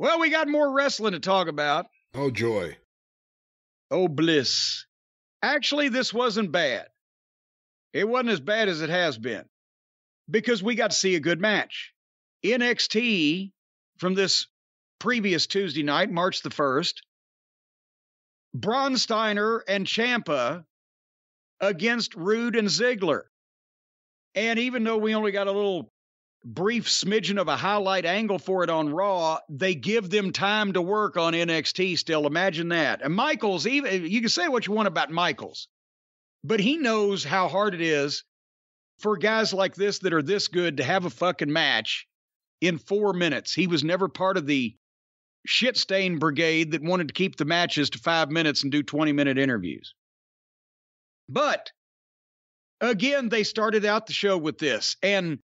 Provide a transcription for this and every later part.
Well, we got more wrestling to talk about. Oh, joy. Oh, bliss. Actually, this wasn't bad. It wasn't as bad as it has been because we got to see a good match. NXT from this previous Tuesday night, March the 1st, Bron Steiner and Ciampa against Roode and Ziggler. And even though we only got a little brief smidgen of a highlight angle for it on Raw, they give them time to work on NXT still. Imagine that. And Michaels, even you can say what you want about Michaels, but he knows how hard it is for guys like this that are this good to have a fucking match in 4 minutes. He was never part of the shit stain brigade that wanted to keep the matches to 5 minutes and do 20-minute interviews. But again, they started out the show with this, and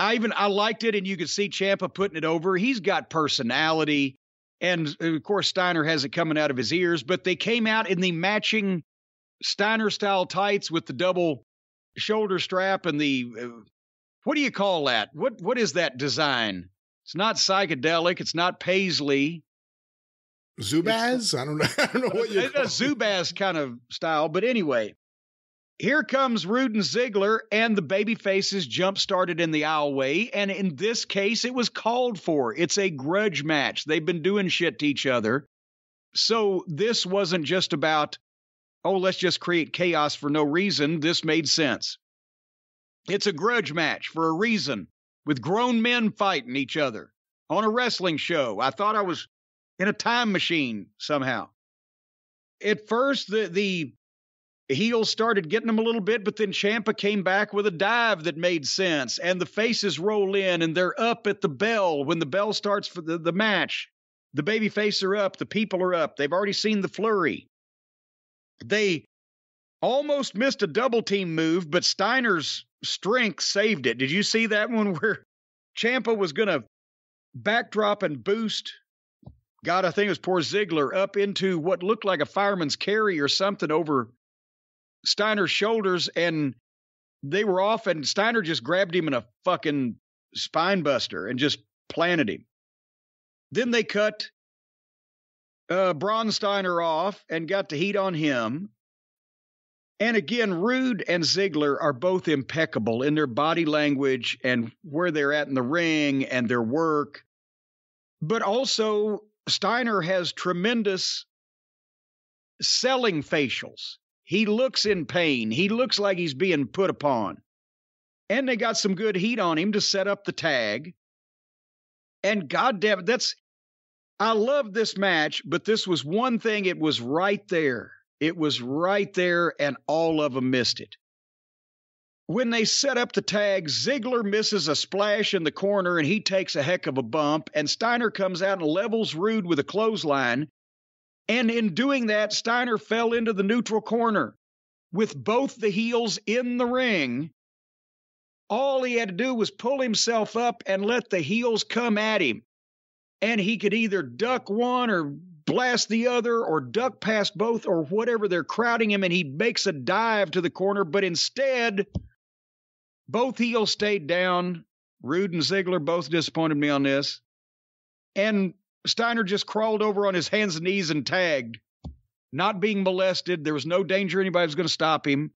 I liked it, and you could see Ciampa putting it over. He's got personality, and of course Steiner has it coming out of his ears, but they came out in the matching Steiner-style tights with the double shoulder strap and the, what do you call that? What is that design? It's not psychedelic. It's not paisley. Zubaz? I don't know what you call it. It's a Zubaz kind of style, but anyway. Here comes Roode and Ziggler, and the baby faces jump-started in the aisleway, and in this case, it was called for. It's a grudge match. They've been doing shit to each other. So this wasn't just about, oh, let's just create chaos for no reason. This made sense. It's a grudge match for a reason, with grown men fighting each other on a wrestling show. I thought I was in a time machine somehow. At first, the heels started getting them a little bit, but then Ciampa came back with a dive that made sense, and the faces roll in, and they're up at the bell. When the bell starts for the match, the baby faces are up, the people are up. They've already seen the flurry. They almost missed a double-team move, but Steiner's strength saved it. Did you see that one where Ciampa was going to backdrop and boost? God, I think it was poor Ziggler up into what looked like a fireman's carry or something over Steiner's shoulders, and they were off, and Steiner just grabbed him in a fucking spine buster and just planted him. Then they cut Bron Steiner off and got the heat on him. And again, Roode and Ziggler are both impeccable in their body language and where they're at in the ring and their work. But also, Steiner has tremendous selling facials. He looks in pain. He looks like he's being put upon. And they got some good heat on him to set up the tag. And goddamn, I love this match, but this was one thing. It was right there. It was right there, and all of them missed it. When they set up the tag, Ziggler misses a splash in the corner, and he takes a heck of a bump, and Steiner comes out and levels Roode with a clothesline. And in doing that, Steiner fell into the neutral corner with both the heels in the ring. All he had to do was pull himself up and let the heels come at him. And he could either duck one or blast the other or duck past both or whatever. They're crowding him, and he makes a dive to the corner. But instead, both heels stayed down. Roode and Ziggler both disappointed me on this. And Steiner just crawled over on his hands and knees and tagged, not being molested. There was no danger anybody was going to stop him.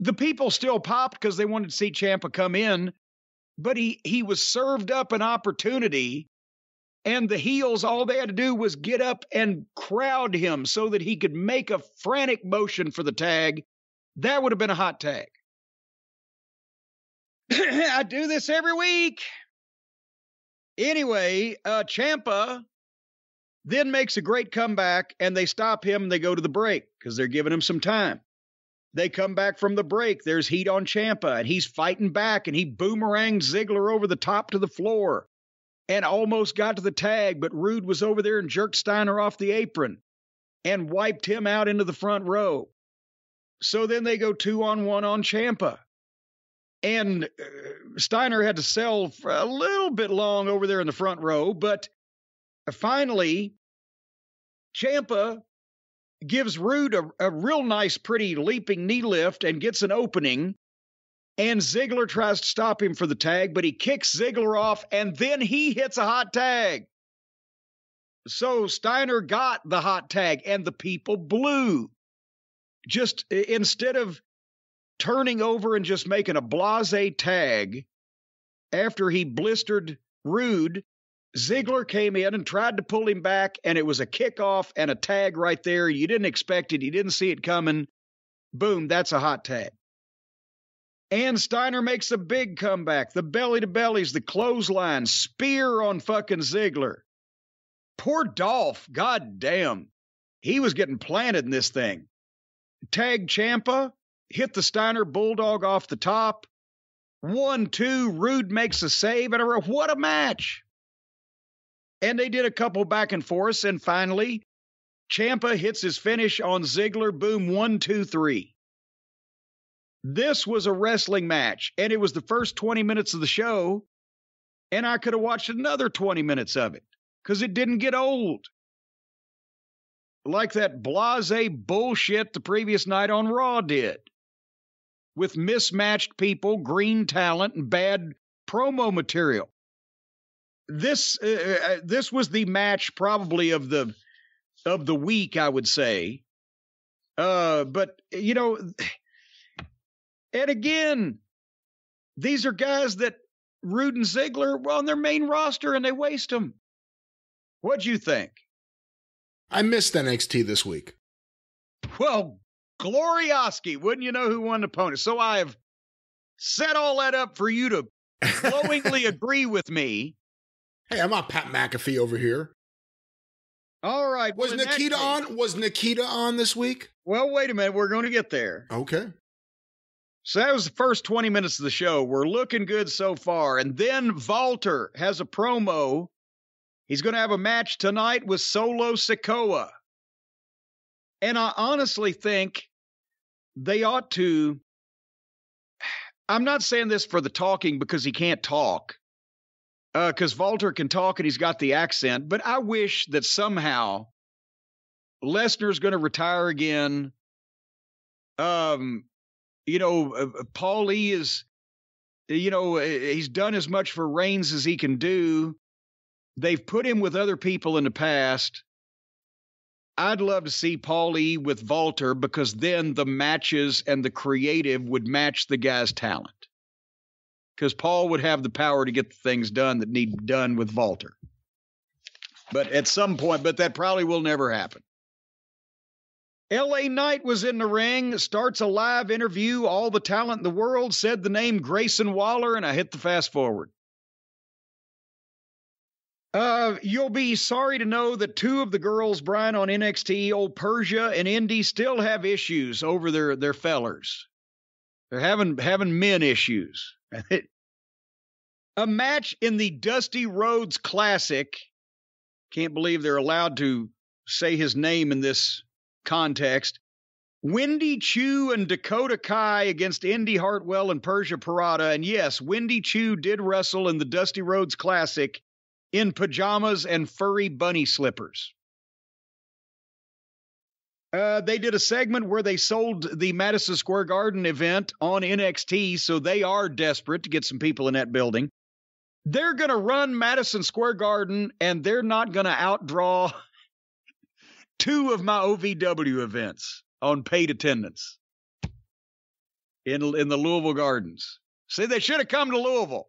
The people still popped because they wanted to see Ciampa come in, but he was served up an opportunity, and the heels, all they had to do was get up and crowd him so that he could make a frantic motion for the tag. That would have been a hot tag. I do this every week. Anyway, Ciampa then makes a great comeback, and they stop him, and they go to the break because they're giving him some time. They come back from the break. There's heat on Ciampa, and he's fighting back, and he boomeranged Ziggler over the top to the floor and almost got to the tag, but Roode was over there and jerked Steiner off the apron and wiped him out into the front row. So then they go 2-on-1 on Ciampa. And Steiner had to sell for a little bit long over there in the front row, but finally, Ciampa gives Roode a real nice, pretty leaping knee lift and gets an opening, and Ziggler tries to stop him for the tag, but he kicks Ziggler off, and then he hits a hot tag. So Steiner got the hot tag and the people blew. Just instead of turning over and just making a blasé tag after he blistered Roode, Ziggler came in and tried to pull him back, and it was a kickoff and a tag right there. You didn't expect it. You didn't see it coming. Boom, that's a hot tag. And Steiner makes a big comeback. The belly-to-bellies, the clothesline, spear on fucking Ziggler. Poor Dolph, goddamn. He was getting planted in this thing. Tag Ciampa, hit the Steiner Bulldog off the top. 1-2, Roode makes a save. And what a match! And they did a couple back and forth, and finally, Ciampa hits his finish on Ziggler. Boom, 1-2-3. This was a wrestling match, and it was the first 20 minutes of the show, and I could have watched another 20 minutes of it, because it didn't get old. Like that blasé bullshit the previous night on Raw did, with mismatched people, green talent, and bad promo material. This was the match probably of the week, I would say. But you know, and again, these are guys that Roode and Ziggler were on their main roster, and they waste them. What'd you think? I missed NXT this week. Well, Glorioski, wouldn't you know who won the opponent? So I've set all that up for you to glowingly agree with me. Hey, I'm not Pat McAfee over here. All right. Was Nikkita on? Was Nikkita on this week? Well, wait a minute. We're going to get there. Okay. So that was the first 20 minutes of the show. We're looking good so far. And then Walter has a promo. He's going to have a match tonight with Solo Sikoa. And I honestly think they ought to. I'm not saying this for the talking because he can't talk. Because Walter can talk and he's got the accent, but I wish that somehow Lesnar's going to retire again. Paul E is, he's done as much for Reigns as he can do. They've put him with other people in the past. I'd love to see Paul E with Walter, because then the matches and the creative would match the guy's talent. Because Paul would have the power to get the things done that need done with Walter. But at some point, but that probably will never happen. L.A. Knight was in the ring, starts a live interview, all the talent in the world, said the name Grayson Waller, and I hit the fast forward. You'll be sorry to know that two of the girls, Brian, on NXT, old Persia and Indi, still have issues over their fellers. They're having men issues. A match in the Dusty Rhodes Classic. Can't believe they're allowed to say his name in this context. Wendy Choo and Dakota Kai against Indi Hartwell and Persia Parada. And yes, Wendy Choo did wrestle in the Dusty Rhodes Classic in pajamas and furry bunny slippers. They did a segment where they sold the Madison Square Garden event on NXT, so they are desperate to get some people in that building. They're going to run Madison Square Garden, and they're not going to outdraw two of my OVW events on paid attendance in the Louisville Gardens. See, they should have come to Louisville.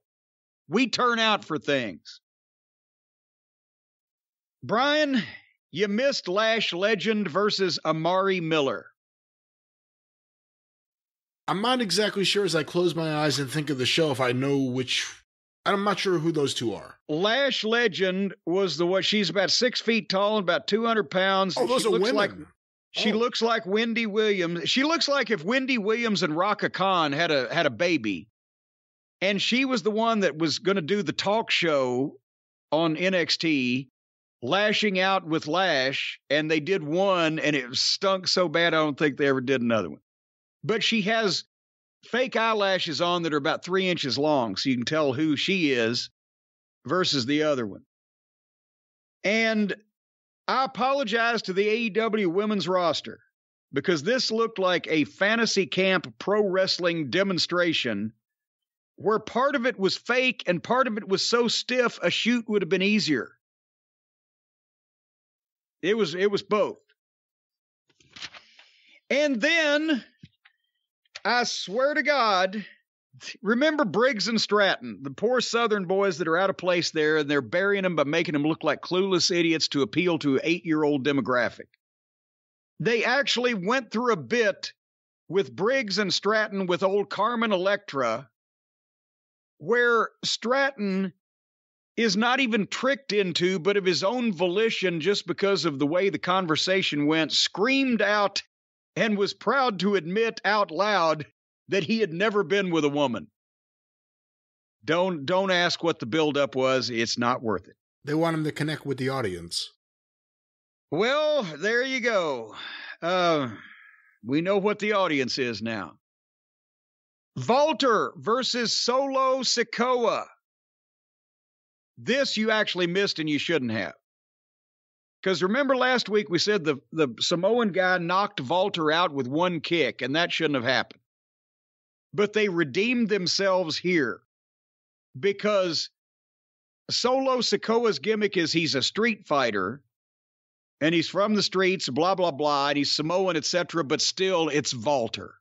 We turn out for things. Brian, you missed Lash Legend versus Amari Miller. I'm not exactly sure, as I close my eyes and think of the show, if I know which. I'm not sure who those two are. Lash Legend was the one. She's about 6 feet tall and about 200 pounds. Oh, those are women. She looks like Wendy Williams. She looks like if Wendy Williams and Raka Khan had a baby. And she was the one that was going to do the talk show on NXT. Lashing Out with Lash, and they did one, and it stunk so bad I don't think they ever did another one. But she has fake eyelashes on that are about 3 inches long, so you can tell who she is versus the other one. And I apologize to the AEW women's roster, because this looked like a fantasy camp pro wrestling demonstration where part of it was fake and part of it was so stiff a shoot would have been easier. It was both. And then, I swear to God, remember Briggs and Stratton, the poor Southern boys that are out of place there, and they're burying them by making them look like clueless idiots to appeal to an 8-year-old demographic. They actually went through a bit with Briggs and Stratton with old Carmen Electra, where Stratton is not even tricked into, but of his own volition, just because of the way the conversation went, screamed out and was proud to admit out loud that he had never been with a woman. Don't ask what the buildup was. It's not worth it. They want him to connect with the audience. Well, there you go. We know what the audience is now. WALTER versus Solo Sikoa. This you actually missed and you shouldn't have. Because remember last week we said the Samoan guy knocked WALTER out with one kick, and that shouldn't have happened. But they redeemed themselves here because Solo Sikoa's gimmick is he's a street fighter, and he's from the streets, blah, blah, blah, and he's Samoan, etc., but still it's WALTER.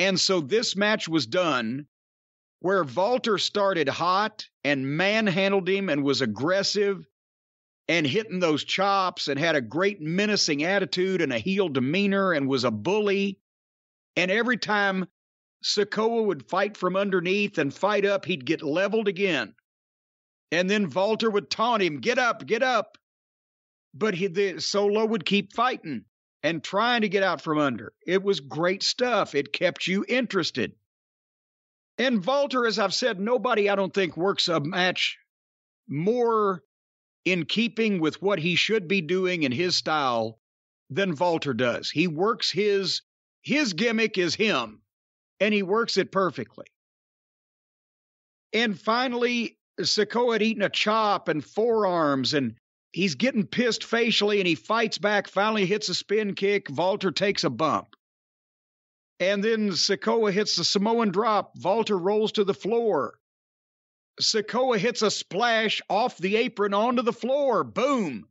And so this match was done where WALTER started hot and manhandled him and was aggressive and hitting those chops and had a great menacing attitude and a heel demeanor and was a bully. And every time Sikoa would fight from underneath and fight up, he'd get leveled again. And then WALTER would taunt him, get up, get up. But Solo would keep fighting and trying to get out from under. It was great stuff. It kept you interested. And WALTER, as I've said, nobody, I don't think, works a match more in keeping with what he should be doing in his style than WALTER does. He works his gimmick is him, and he works it perfectly. And finally, Sikoa had eaten a chop and forearms, and he's getting pissed facially, and he fights back, finally hits a spin kick, WALTER takes a bump. And then Sikoa hits the Samoan drop. WALTER rolls to the floor. Sikoa hits a splash off the apron onto the floor. Boom.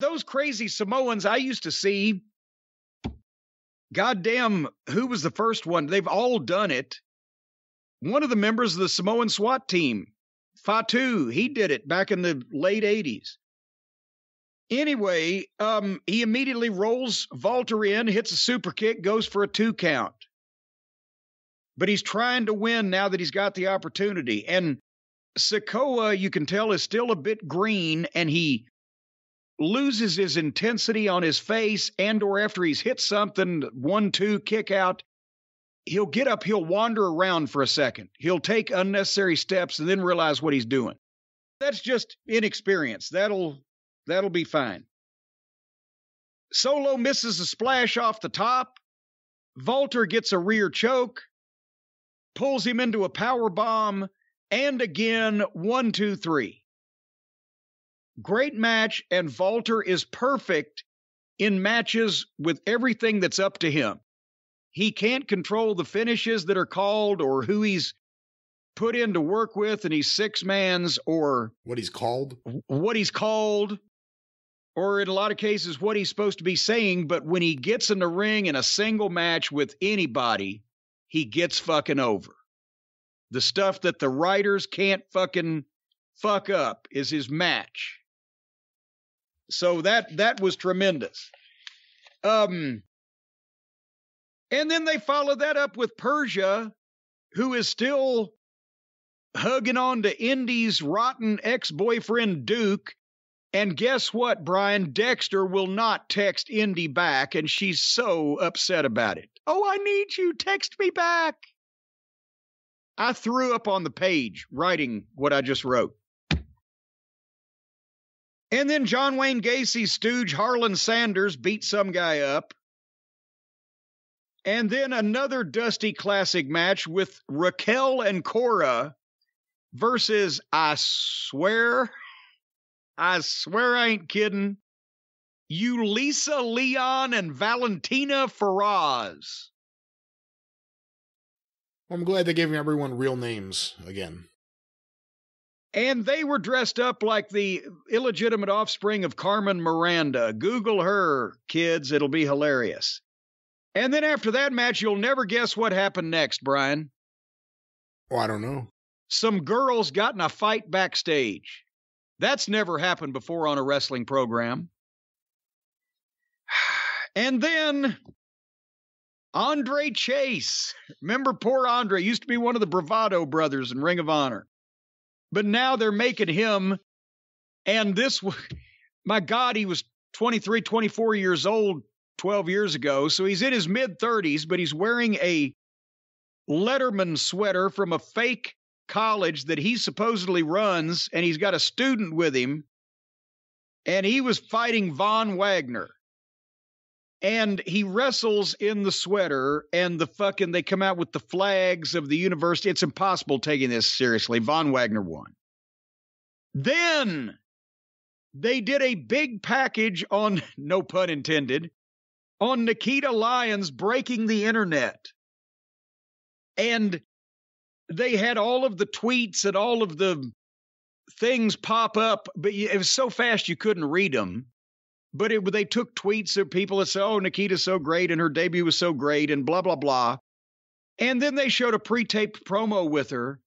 Those crazy Samoans I used to see. Goddamn, who was the first one? They've all done it. One of the members of the Samoan SWAT team, Fatu, he did it back in the late 80s. Anyway, he immediately rolls WALTER in, hits a super kick, goes for a 2 count. But he's trying to win now that he's got the opportunity. And Sikoa, you can tell, is still a bit green, and he loses his intensity on his face, and or after he's hit something, 1-2 kick out, he'll get up, he'll wander around for a second. He'll take unnecessary steps and then realize what he's doing. That's just inexperience. That'll be fine. Solo misses a splash off the top. WALTER gets a rear choke, pulls him into a power bomb, and again, 1-2-3. Great match, and WALTER is perfect in matches with everything that's up to him. He can't control the finishes that are called or who he's put in to work with, and he's six-mans, or what he's called, or in a lot of cases what he's supposed to be saying. But when he gets in the ring in a single match with anybody, he gets fucking over. The stuff that the writers can't fucking fuck up is his match. So that was tremendous. And then they followed that up with Persia, who is still hugging on to Indy's rotten ex-boyfriend Duke. And guess what, Brian? Dexter will not text Indy back, and she's so upset about it. Oh, I need you. Text me back. I threw up on the page writing what I just wrote. And then John Wayne Gacy's stooge Harlan Sanders beat some guy up. And then another Dusty Classic match with Raquel and Cora versus, I swear I ain't kidding, Yulisa Leon and Valentina Feraz. I'm glad they gave everyone real names again. And they were dressed up like the illegitimate offspring of Carmen Miranda. Google her, kids. It'll be hilarious. And then after that match, you'll never guess what happened next, Brian. Oh, I don't know. Some girls got in a fight backstage. That's never happened before on a wrestling program. And then Andre Chase. Remember poor Andre? Used to be one of the Bravado brothers in Ring of Honor. But now they're making him, and this, my God, he was 23, 24 years old 12 years ago, so he's in his mid-30s, but he's wearing a Letterman sweater from a fake college that he supposedly runs, and he's got a student with him, and he was fighting Von Wagner. And he wrestles in the sweater, and the fucking, they come out with the flags of the university. It's impossible taking this seriously. Von Wagner won. Then they did a big package on, no pun intended, on Nikkita Lyons breaking the internet. And they had all of the tweets and all of the things pop up, but it was so fast you couldn't read them. But they took tweets of people that said, oh, Nikita's so great and her debut was so great and blah, blah, blah. And then they showed a pre-taped promo with her.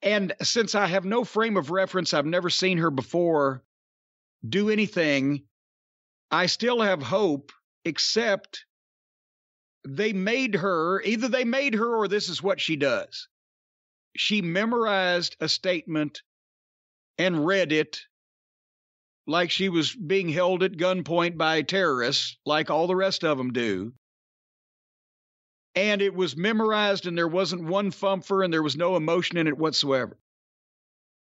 And since I have no frame of reference, I've never seen her before do anything, I still have hope, except they made her, either they made her or this is what she does. She memorized a statement and read it like she was being held at gunpoint by terrorists, like all the rest of them do. And it was memorized, and there wasn't one fumfer, and there was no emotion in it whatsoever.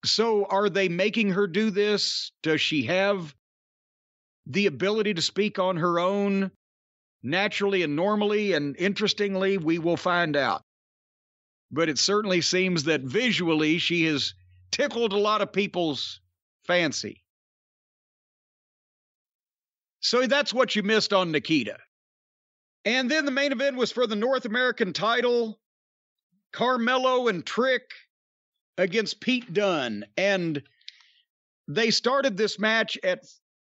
So are they making her do this? Does she have the ability to speak on her own naturally and normally and interestingly? We will find out. But it certainly seems that visually she has tickled a lot of people's fancy. So that's what you missed on Nikkita. And then the main event was for the North American title, Carmelo and Trick against Pete Dunne. And they started this match at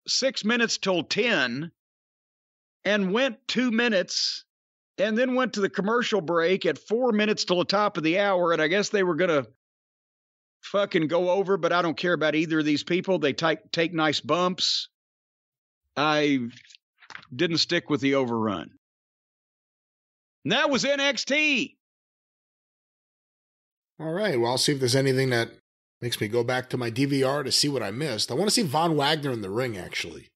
6 minutes till 10 and went 2 minutes and then went to the commercial break at 4 minutes till the top of the hour. And I guess they were going to fucking go over, but I don't care about either of these people. They take nice bumps. I didn't stick with the overrun. And that was NXT. All right. Well, I'll see if there's anything that makes me go back to my DVR to see what I missed. I want to see Von Wagner in the ring, actually.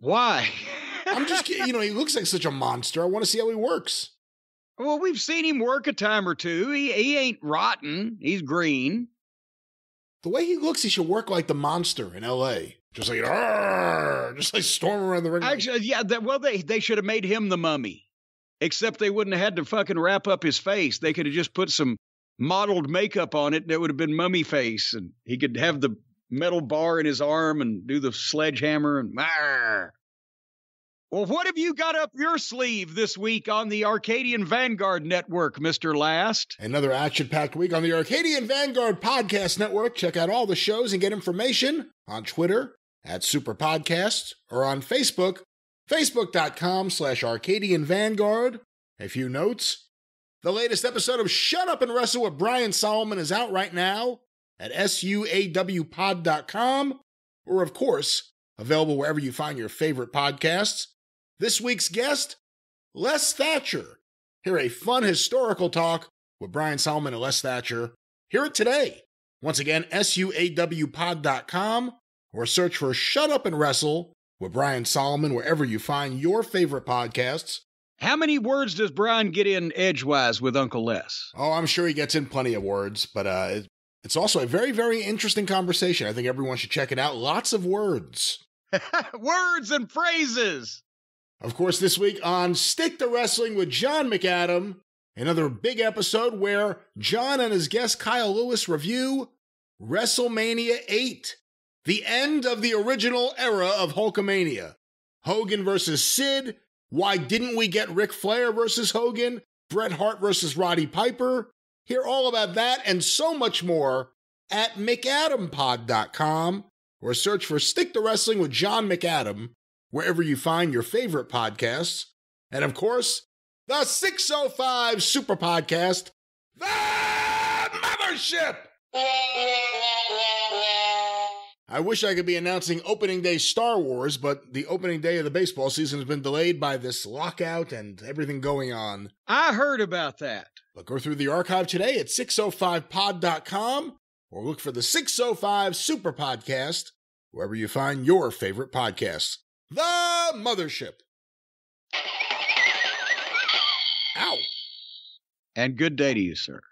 Why? I'm just kidding. You know, he looks like such a monster. I want to see how he works. Well, we've seen him work a time or two. He ain't rotten. He's green. The way he looks, he should work like the monster in L.A., Just like storm around the ring. Actually, yeah, they should have made him the mummy, except they wouldn't have had to fucking wrap up his face. They could have just put some modeled makeup on it, and it would have been mummy face, and he could have the metal bar in his arm and do the sledgehammer and. Arr. Well, what have you got up your sleeve this week on the Arcadian Vanguard Network, Mr. Last? Another action-packed week on the Arcadian Vanguard Podcast Network. Check out all the shows and get information on Twitter @SuperPodcasts or on Facebook, facebook.com/Arcadian Vanguard. A few notes. The latest episode of Shut Up and Wrestle with Brian Solomon is out right now at suawpod.com or, of course, available wherever you find your favorite podcasts. This week's guest, Les Thatcher. Hear a fun historical talk with Brian Solomon and Les Thatcher. Hear it today. Once again, suawpod.com or search for Shut Up and Wrestle with Brian Solomon wherever you find your favorite podcasts. How many words does Brian get in edgewise with Uncle Les? Oh, I'm sure he gets in plenty of words, but it's also a very, very interesting conversation. I think everyone should check it out. Lots of words. Words and phrases. Of course, this week on Stick to Wrestling with John McAdam, another big episode where John and his guest Kyle Lewis review WrestleMania 8, the end of the original era of Hulkamania. Hogan versus Sid. Why didn't we get Ric Flair versus Hogan? Bret Hart versus Roddy Piper. Hear all about that and so much more at McAdamPod.com or search for Stick to Wrestling with John McAdam wherever you find your favorite podcasts. And of course, the 605 Super Podcast, The Mothership! I wish I could be announcing opening day Star Wars, but the opening day of the baseball season has been delayed by this lockout and everything going on. I heard about that. But go through the archive today at 605pod.com or look for the 605 Super Podcast wherever you find your favorite podcasts. The Mothership. Ow. And good day to you, sir.